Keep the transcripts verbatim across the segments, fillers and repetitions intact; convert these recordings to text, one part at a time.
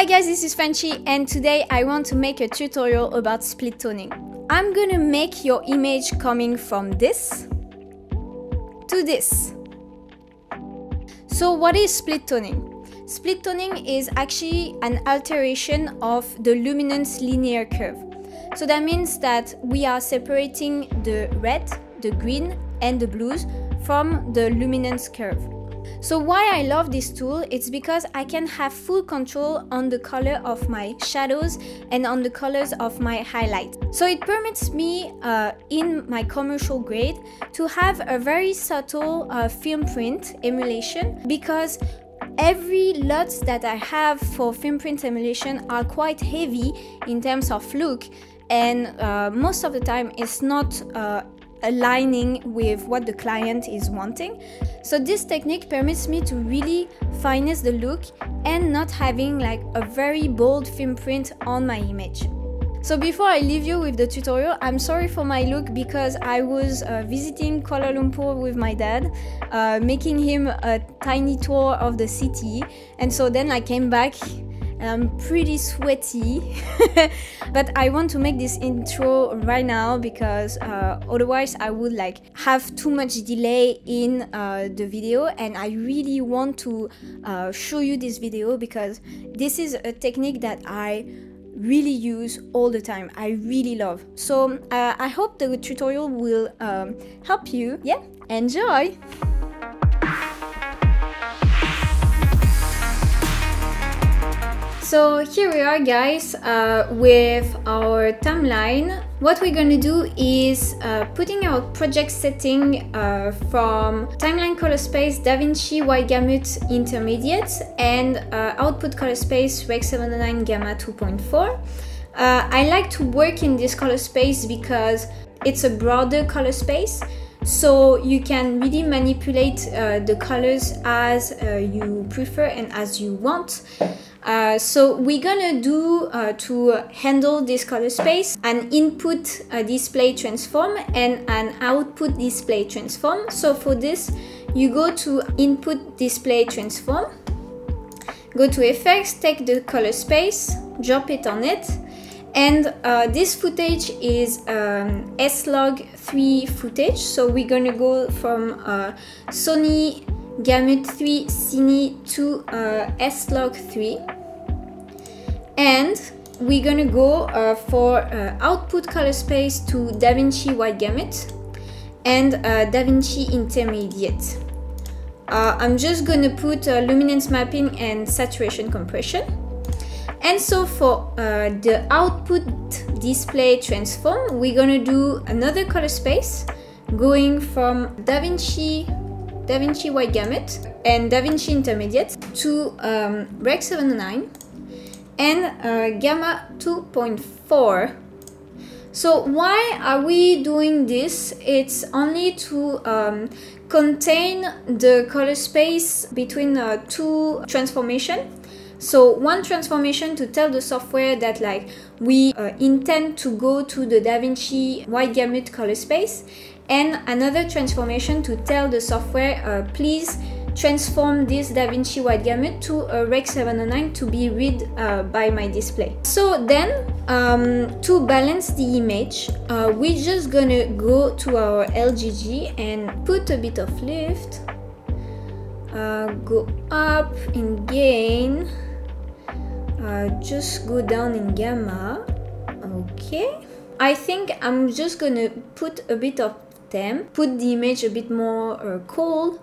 Hi guys, this is Frenchie and today I want to make a tutorial about split toning. I'm gonna make your image coming from this to this. So what is split toning? Split toning is actually an alteration of the luminance linear curve. So that means that we are separating the red, the green and the blues from the luminance curve. So why I love this tool, it's because I can have full control on the color of my shadows and on the colors of my highlights. So it permits me, uh, in my commercial grade, to have a very subtle uh, film print emulation, because every L U Ts that I have for film print emulation are quite heavy in terms of look, and uh, most of the time it's not uh, aligning with what the client is wanting. So this technique permits me to really finesse the look and not having like a very bold film print on my image. So before I leave you with the tutorial, I'm sorry for my look because I was uh, visiting Kuala Lumpur with my dad, uh, making him a tiny tour of the city, and so then I came back and I'm pretty sweaty. But I want to make this intro right now because uh, otherwise I would like have too much delay in uh, the video, and I really want to uh, show you this video because this is a technique that I really use all the time. I really love. So uh, I hope the tutorial will um, help you. Yeah, enjoy! So here we are guys, uh, with our timeline. What we're gonna do is uh, putting our project setting uh, from timeline color space DaVinci White Gamut Intermediate and uh, output color space Rec seven oh nine Gamma two point four. Uh, I like to work in this color space because it's a broader color space, so you can really manipulate uh, the colors as uh, you prefer and as you want. Uh, so we're gonna do, uh, to handle this color space, an input uh, display transform and an output display transform. So for this you go to input display transform, go to effects, take the color space, drop it on it. And uh, this footage is um, S log three footage, so we're gonna go from uh, Sony Gamut three Cine to uh, S log three, and we're gonna go uh, for uh, output color space to DaVinci White Gamut and uh, DaVinci Intermediate. Uh, I'm just gonna put uh, luminance mapping and saturation compression. And so for uh, the output display transform, we're gonna do another color space, going from DaVinci, DaVinci White Gamut and DaVinci Intermediate to um, Rec seven oh nine and uh, Gamma two point four. So why are we doing this? It's only to um, contain the color space between uh, two transformations. So one transformation to tell the software that like we uh, intend to go to the DaVinci White Gamut color space, and another transformation to tell the software uh, please transform this DaVinci White Gamut to a Rec seven oh nine to be read uh, by my display. So then um, to balance the image, uh, we're just gonna go to our L G G and put a bit of lift, uh, go up in gain, Uh, just go down in gamma. Okay, I think I'm just gonna put a bit of temp, put the image a bit more uh, cold,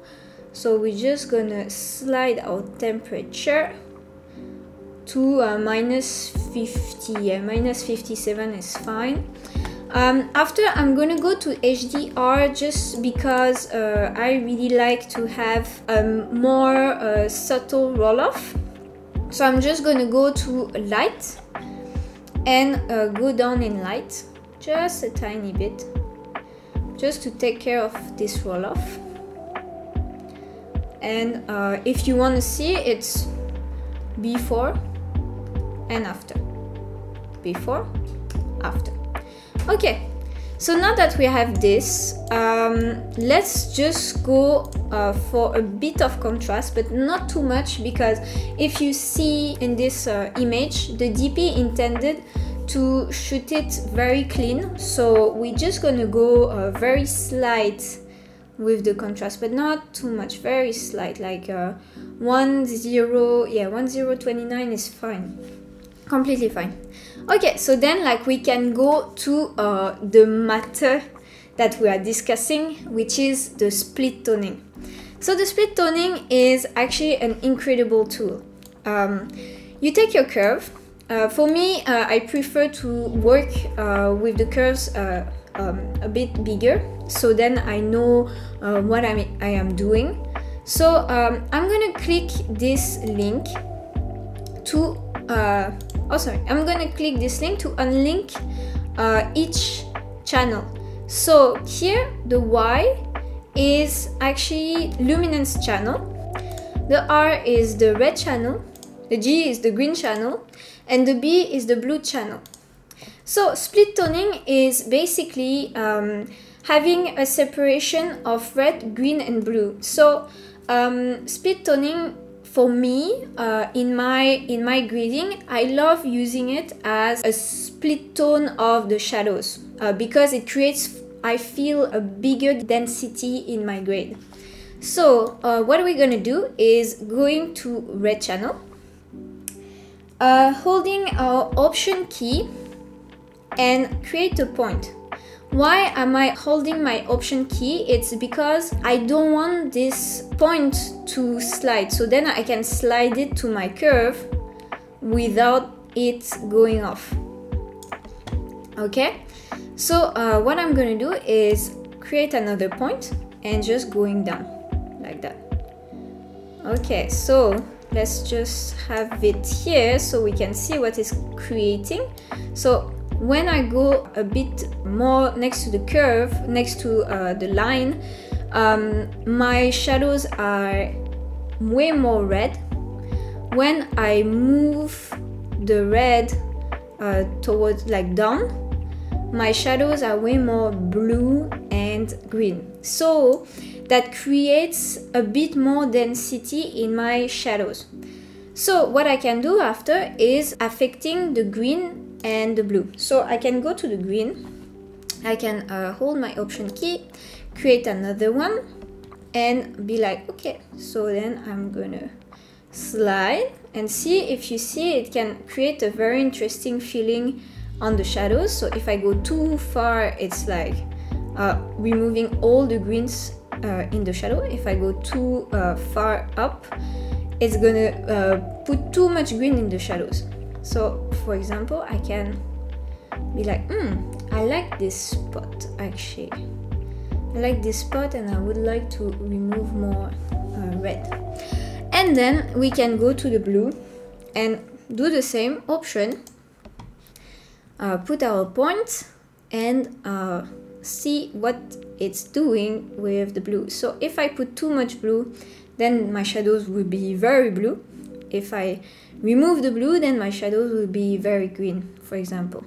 so we're just gonna slide our temperature to uh, minus fifty. Yeah, minus fifty-seven is fine. Um, after, I'm gonna go to H D R just because uh, I really like to have a more uh, subtle roll-off. So I'm just gonna go to light and uh, go down in light just a tiny bit, just to take care of this roll off. And uh, if you want to see, it's before and after, before, after. Okay, So now that we have this, um, let's just go uh, for a bit of contrast, but not too much, because if you see in this uh, image, the D P intended to shoot it very clean, so we're just gonna go uh, very slight with the contrast, but not too much, very slight, like uh, one zero, yeah, one zero two nine is fine, completely fine. Okay, so then like we can go to uh, the matter that we are discussing, which is the split toning. So the split toning is actually an incredible tool. Um, you take your curve. Uh, for me, uh, I prefer to work uh, with the curves uh, um, a bit bigger, so then I know uh, what I'm, I am doing. So um, I'm gonna click this link to uh, Oh, sorry, I'm gonna click this link to unlink uh, each channel. So here, the Y is actually luminance channel, the R is the red channel, the G is the green channel, and the B is the blue channel. So split toning is basically um, having a separation of red, green, and blue. So um, split toning, for me, uh, in my in my grading, I love using it as a split tone of the shadows uh, because it creates, I feel, a bigger density in my grade. So uh, what we're gonna do is going to red channel, uh, holding our option key, and create a point. Why am I holding my option key? It's because I don't want this point to slide, so then I can slide it to my curve without it going off. Okay, so uh, what I'm gonna do is create another point and just going down like that. Okay, so let's just have it here so we can see what it's creating. So when I go a bit more next to the curve, next to uh, the line, um, my shadows are way more red. When I move the red uh, towards like down, my shadows are way more blue and green. So that creates a bit more density in my shadows. So what I can do after is affecting the green and the blue. So I can go to the green, I can uh, hold my option key, create another one, and be like, okay, so then I'm gonna slide and see. If you see, it can create a very interesting feeling on the shadows. So if I go too far, it's like uh, removing all the greens uh, in the shadow. If I go too uh, far up, it's gonna uh, put too much green in the shadows. So, for example, I can be like, hmm, I like this spot, actually. I like this spot and I would like to remove more uh, red. And then we can go to the blue and do the same option. Uh, put our point and uh, see what it's doing with the blue. So if I put too much blue, then my shadows will be very blue. If I remove the blue, then my shadows will be very green, for example.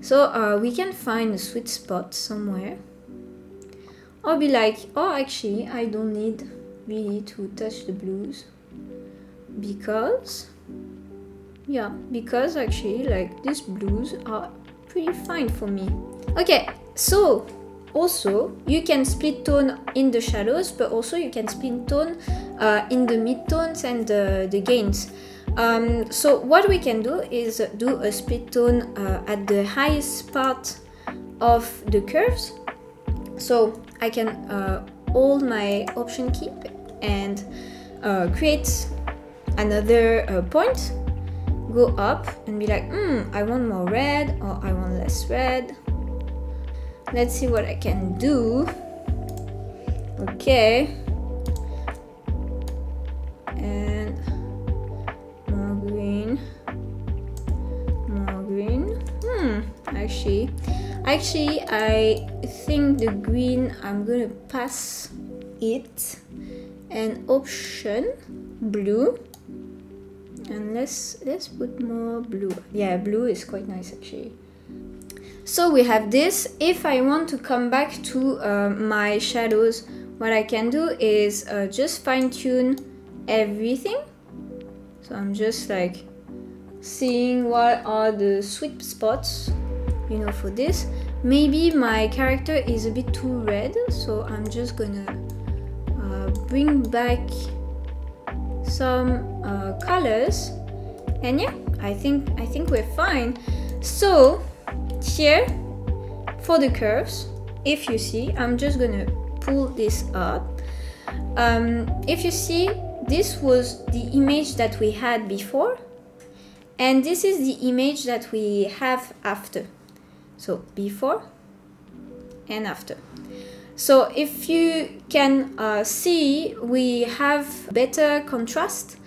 So uh, we can find a sweet spot somewhere, or be like, oh, actually I don't need really to touch the blues, because yeah, because actually like these blues are pretty fine for me. Okay, so also you can split tone in the shadows, but also you can split tone uh, in the mid-tones and the, the gains. Um, so what we can do is do a split tone uh, at the highest part of the curves. So I can uh, hold my option key and uh, create another uh, point, go up and be like, hmm, I want more red, or I want less red. Let's see what I can do. Okay, and more green, more green. Hmm, actually, actually, I think the green, I'm gonna pass it, and option blue, and let's let's put more blue. Yeah, blue is quite nice actually. So we have this. If I want to come back to uh, my shadows, what I can do is uh, just fine tune everything. So I'm just like seeing what are the sweet spots, you know, for this. Maybe my character is a bit too red, so I'm just gonna uh, bring back some uh, colors, and yeah, I think I think we're fine. So here for the curves, if you see, I'm just gonna pull this up. Um, if you see, this was the image that we had before, and this is the image that we have after. So before and after. So if you can uh, see, we have better contrast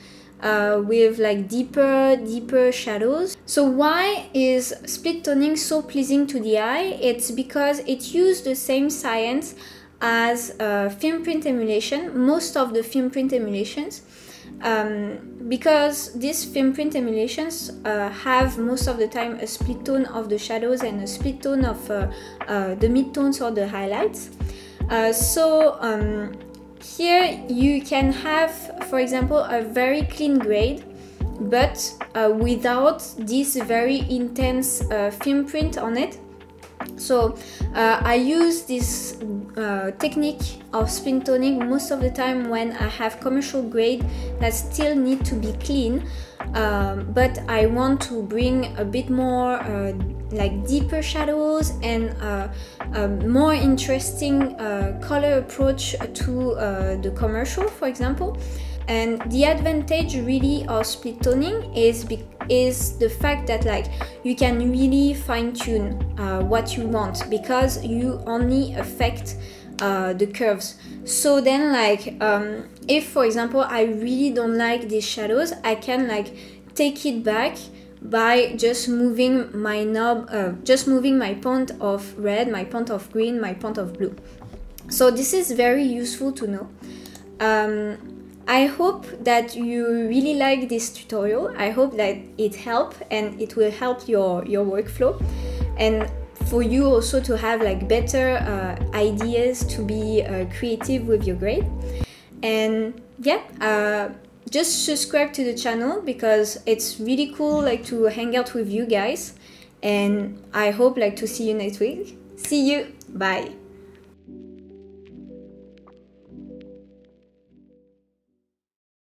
uh, with like deeper, deeper shadows. So why is split toning so pleasing to the eye? It's because it used the same science as uh, film print emulation, most of the film print emulations. Um, because these film print emulations uh, have most of the time a split tone of the shadows and a split tone of uh, uh, the midtones or the highlights. Uh, so um, here you can have, for example, a very clean grade, but uh, without this very intense uh, film print on it. So uh, I use this uh, technique of split toning most of the time when I have commercial grade that still need to be clean, um, but I want to bring a bit more uh, like deeper shadows and uh, a more interesting uh, color approach to uh, the commercial, for example. And the advantage really of split toning is is the fact that like you can really fine tune uh, what you want, because you only affect uh, the curves. So then like um, if for example I really don't like these shadows, I can like take it back by just moving my knob, uh, just moving my point of red, my point of green, my point of blue. So this is very useful to know. Um, I hope that you really like this tutorial. I hope that it helped and it will help your, your workflow, and for you also to have like better uh, ideas to be uh, creative with your grade. And yeah, uh, just subscribe to the channel because it's really cool like to hang out with you guys, and I hope like to see you next week. See you, bye!